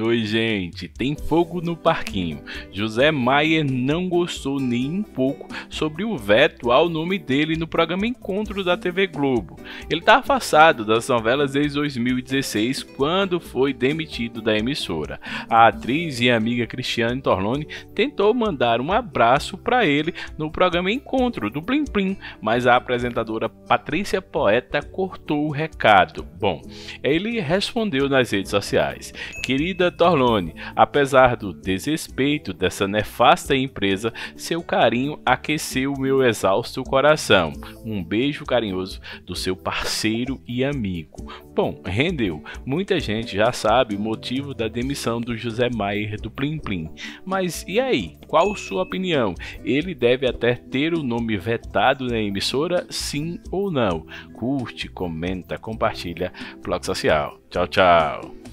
Oi gente, tem fogo no parquinho. José Mayer não gostou nem um pouco sobre o veto ao nome dele no programa Encontro da TV Globo. Ele está afastado das novelas desde 2016, quando foi demitido da emissora. A atriz e amiga Christiane Torloni tentou mandar um abraço para ele no programa Encontro do Plim Plim, mas a apresentadora Patrícia Poeta cortou o recado. Bom, ele respondeu nas redes sociais: "Querida Torloni, apesar do desrespeito dessa nefasta empresa, seu carinho aqueceu o meu exausto coração. Um beijo carinhoso do seu parceiro e amigo." Bom, rendeu. Muita gente já sabe o motivo da demissão do José Mayer do Plim Plim. Mas e aí? Qual sua opinião? Ele deve até ter o nome vetado na emissora, sim ou não? Curte, comenta, compartilha. Blog Social. Tchau, tchau.